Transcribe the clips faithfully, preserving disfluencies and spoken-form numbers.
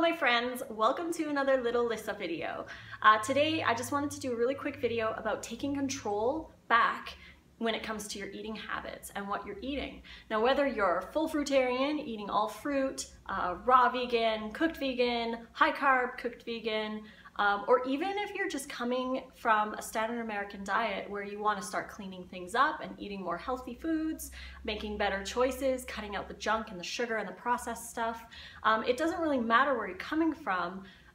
my friends, welcome to another Little Lissa video. Uh, today I just wanted to do a really quick video about taking control back when it comes to your eating habits and what you're eating. Now whether you're full fruitarian, eating all fruit, uh, raw vegan, cooked vegan, high carb, cooked vegan, Um, or even if you're just coming from a standard American diet where you want to start cleaning things up and eating more healthy foods, making better choices, cutting out the junk and the sugar and the processed stuff, um, it doesn't really matter where you're coming from.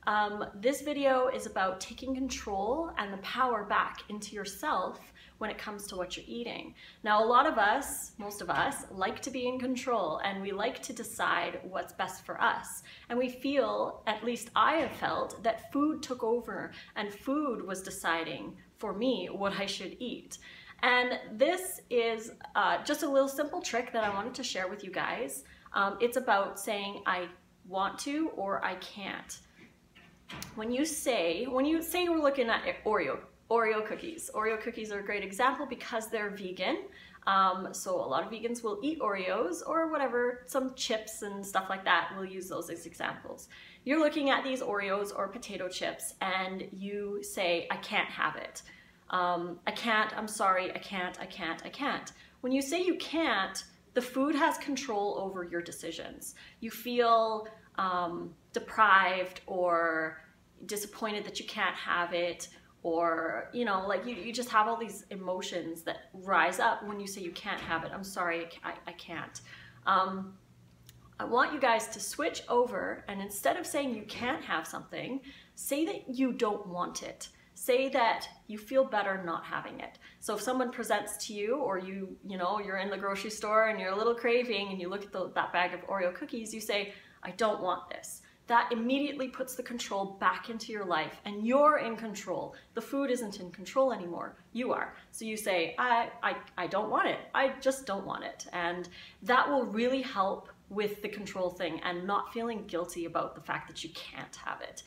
Um, this video is about taking control and the power back into yourself when it comes to what you're eating. Now a lot of us, most of us, like to be in control and we like to decide what's best for us. And we feel, at least I have felt, that food took over and food was deciding for me what I should eat. And this is uh, just a little simple trick that I wanted to share with you guys. Um, it's about saying I want to or I can't. When you say, when you say we're looking at Oreo, Oreo cookies. Oreo cookies are a great example because they're vegan. Um, so a lot of vegans will eat Oreos or whatever, some chips and stuff like that. We'll use those as examples. You're looking at these Oreos or potato chips and you say, I can't have it. Um, I can't, I'm sorry, I can't, I can't, I can't. When you say you can't, the food has control over your decisions. You feel um, deprived or disappointed that you can't have it, or you know, like you, you just have all these emotions that rise up when you say you can't have it. I'm sorry, I, I can't. Um, I want you guys to switch over and instead of saying you can't have something, say that you don't want it. Say that you feel better not having it. So if someone presents to you or you, you know, you're in the grocery store and you're a little craving and you look at the, that bag of Oreo cookies, you say, I don't want this. That immediately puts the control back into your life and you're in control. The food isn't in control anymore, you are. So you say, I, I, I don't want it, I just don't want it. And that will really help with the control thing and not feeling guilty about the fact that you can't have it.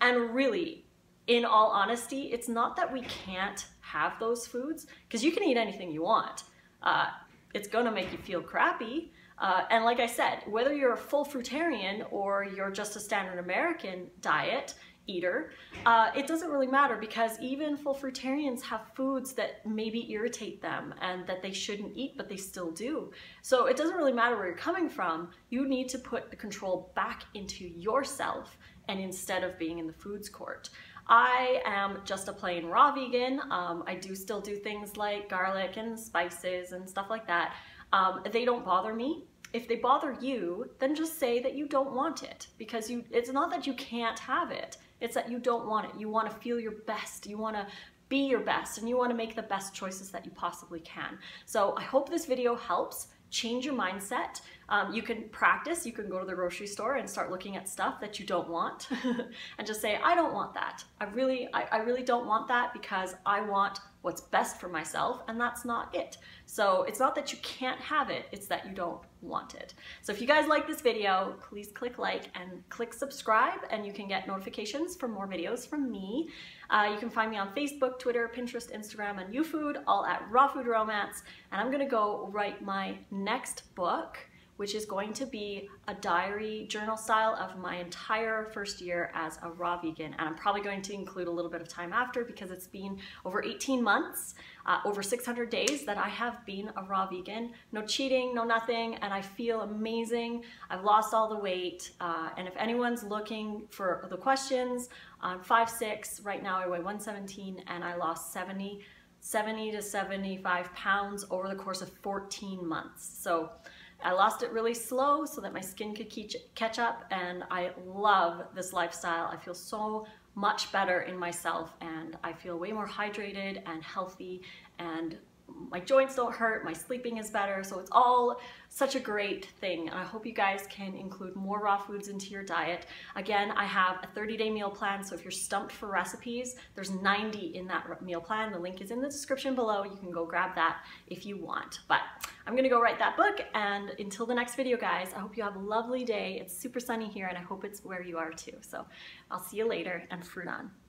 And really, in all honesty, it's not that we can't have those foods, because you can eat anything you want. Uh, it's gonna make you feel crappy. Uh, and like I said, whether you're a full fruitarian or you're just a standard American diet eater, uh, it doesn't really matter because even full fruitarians have foods that maybe irritate them and that they shouldn't eat, but they still do. So it doesn't really matter where you're coming from. You need to put the control back into yourself and instead of being in the foods court. I am just a plain raw vegan. Um, I do still do things like garlic and spices and stuff like that. Um, they don't bother me. If they bother you, then just say that you don't want it, because you, it's not that you can't have it, it's that you don't want it. You want to feel your best, you want to be your best, and you want to make the best choices that you possibly can. So I hope this video helps change your mindset. Um, you can practice, you can go to the grocery store and start looking at stuff that you don't want and just say, I don't want that. I really, I, I really don't want that because I want what's best for myself and that's not it. So it's not that you can't have it, it's that you don't want it. So if you guys like this video, please click like and click subscribe and you can get notifications for more videos from me. Uh, you can find me on Facebook, Twitter, Pinterest, Instagram, and YouFood, all at Raw Food Romance. And I'm gonna go write my next book, which is going to be a diary journal style of my entire first year as a raw vegan. And I'm probably going to include a little bit of time after because it's been over eighteen months, uh, over six hundred days that I have been a raw vegan. No cheating, no nothing, and I feel amazing. I've lost all the weight. Uh, and if anyone's looking for the questions, I'm five six, right now I weigh one seventeen and I lost seventy to seventy-five pounds over the course of fourteen months. So I lost it really slow so that my skin could catch up, and I love this lifestyle. I feel so much better in myself and I feel way more hydrated and healthy, and my joints don't hurt, my sleeping is better, so it's all such a great thing. And I hope you guys can include more raw foods into your diet. Again, I have a thirty day meal plan, so if you're stumped for recipes, there's ninety in that meal plan. The link is in the description below. You can go grab that if you want. But I'm gonna go write that book, and until the next video, guys, I hope you have a lovely day. It's super sunny here, and I hope it's where you are too. So I'll see you later, and fruit on.